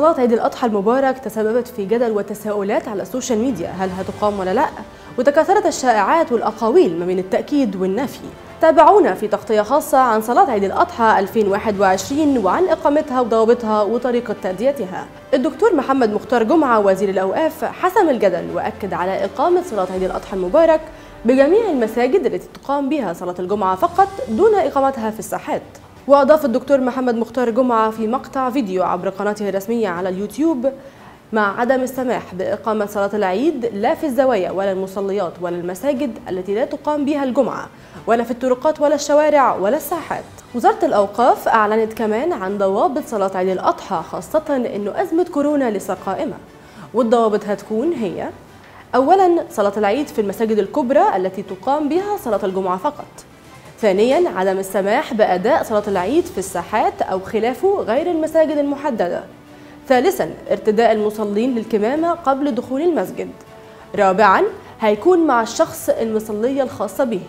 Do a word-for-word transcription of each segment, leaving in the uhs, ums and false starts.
صلاة عيد الأضحى المبارك تسببت في جدل وتساؤلات على السوشيال ميديا، هل هتقام ولا لا؟ وتكاثرت الشائعات والأقاويل ما بين التأكيد والنفي. تابعونا في تغطية خاصة عن صلاة عيد الأضحى ألفين وواحد وعشرين وعن إقامتها وضوابطها وطريقة تأديتها. الدكتور محمد مختار جمعة وزير الأوقاف حسم الجدل وأكد على إقامة صلاة عيد الأضحى المبارك بجميع المساجد التي تقام بها صلاة الجمعة فقط دون إقامتها في الساحات. وأضاف الدكتور محمد مختار جمعة في مقطع فيديو عبر قناته الرسمية على اليوتيوب: مع عدم السماح بإقامة صلاة العيد لا في الزوايا ولا المصليات ولا المساجد التي لا تقام بها الجمعة ولا في الطرقات ولا الشوارع ولا الساحات. وزارة الأوقاف أعلنت كمان عن ضوابط صلاة عيد الأضحى، خاصة إنه أزمة كورونا لسه قائمة، والضوابط هتكون هي: أولاً صلاة العيد في المساجد الكبرى التي تقام بها صلاة الجمعة فقط. ثانياً عدم السماح بأداء صلاة العيد في الساحات أو خلافه غير المساجد المحددة. ثالثاً ارتداء المصلين للكمامة قبل دخول المسجد. رابعاً هيكون مع الشخص المصلية الخاصة به.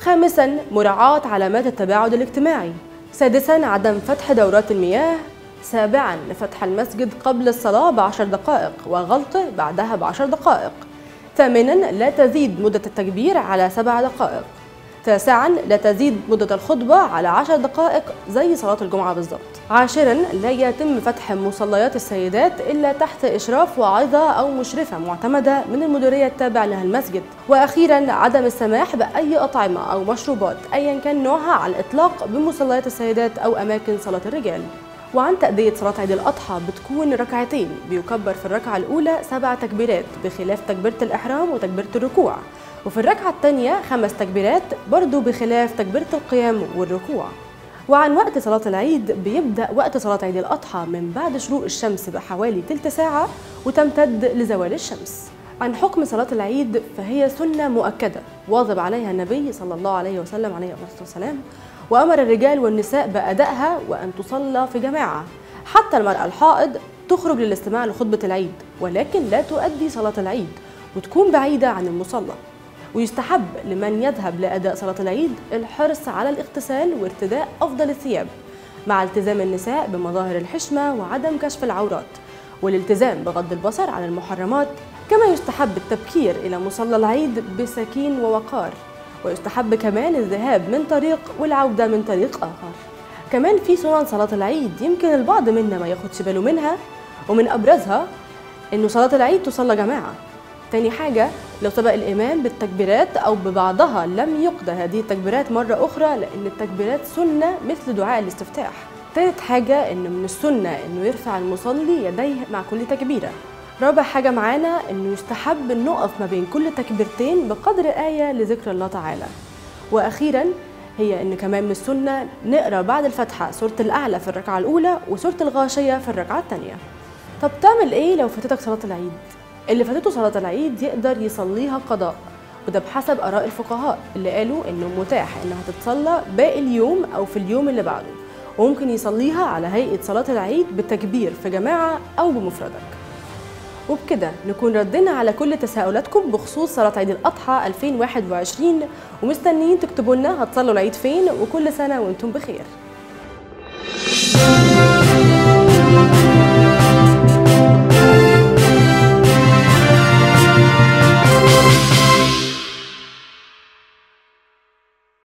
خامساً مراعاة علامات التباعد الاجتماعي. سادساً عدم فتح دورات المياه. سابعاً فتح المسجد قبل الصلاة بعشر دقائق وغلقه بعدها بعشر دقائق. ثامناً لا تزيد مدة التكبير على سبع دقائق. تاسعاً لا تزيد مدة الخطبة على عشر دقائق زي صلاة الجمعة بالظبط. عاشراً لا يتم فتح مصليات السيدات إلا تحت إشراف واعظة أو مشرفة معتمدة من المديرية التابعة لها المسجد. وأخيراً عدم السماح بأي أطعمة أو مشروبات أياً كان نوعها على الإطلاق بمصليات السيدات أو أماكن صلاة الرجال. وعن تأدية صلاة عيد الأضحى بتكون ركعتين، بيكبر في الركعة الأولى سبع تكبيرات بخلاف تكبيرة الإحرام وتكبيرة الركوع، وفي الركعة الثانية خمس تكبيرات برضو بخلاف تكبيرة القيام والركوع. وعن وقت صلاة العيد، بيبدأ وقت صلاة عيد الأضحى من بعد شروق الشمس بحوالي تلت ساعة وتمتد لزوال الشمس. عن حكم صلاة العيد، فهي سنة مؤكدة واظب عليها النبي صلى الله عليه وسلم عليه الصلاة والسلام، وأمر الرجال والنساء بأدائها وأن تصلى في جماعة. حتى المرأة الحائض تخرج للاستماع لخطبة العيد، ولكن لا تؤدي صلاة العيد وتكون بعيدة عن المصلى. ويستحب لمن يذهب لأداء صلاة العيد الحرص على الاغتسال وارتداء أفضل الثياب، مع التزام النساء بمظاهر الحشمة وعدم كشف العورات والالتزام بغض البصر عن المحرمات. كما يستحب التبكير إلى مصلى العيد بسكين ووقار، ويستحب كمان الذهاب من طريق والعودة من طريق آخر. كمان في سنن صلاة العيد يمكن البعض منا ما ياخدش باله منها، ومن أبرزها إنه صلاة العيد تصلى جماعة. تاني حاجة، لو سبق الإمام بالتكبيرات أو ببعضها لم يقضى هذه التكبيرات مرة أخرى، لأن التكبيرات سنة مثل دعاء الاستفتاح. تالت حاجة، إنه من السنة إنه يرفع المصلي يديه مع كل تكبيرة. رابع حاجة معانا، إنه يستحب إن نقف ما بين كل تكبيرتين بقدر آية لذكر الله تعالى. وأخيراً هي إن كمان من السنة نقرأ بعد الفاتحة سورة الأعلى في الركعة الأولى وسورة الغاشية في الركعة الثانية. طب تعمل إيه لو فاتتك صلاة العيد؟ اللي فاتته صلاة العيد يقدر يصليها قضاء، وده بحسب آراء الفقهاء اللي قالوا إنه متاح إنها تتصلى باقي اليوم أو في اليوم اللي بعده، وممكن يصليها على هيئة صلاة العيد بالتكبير في جماعة أو بمفردك. وبكده نكون ردنا على كل تساؤلاتكم بخصوص صلاة عيد الأضحى ألفين وواحد وعشرين، ومستنيين تكتبوا لنا هتصلوا العيد فين، وكل سنة وانتم بخير.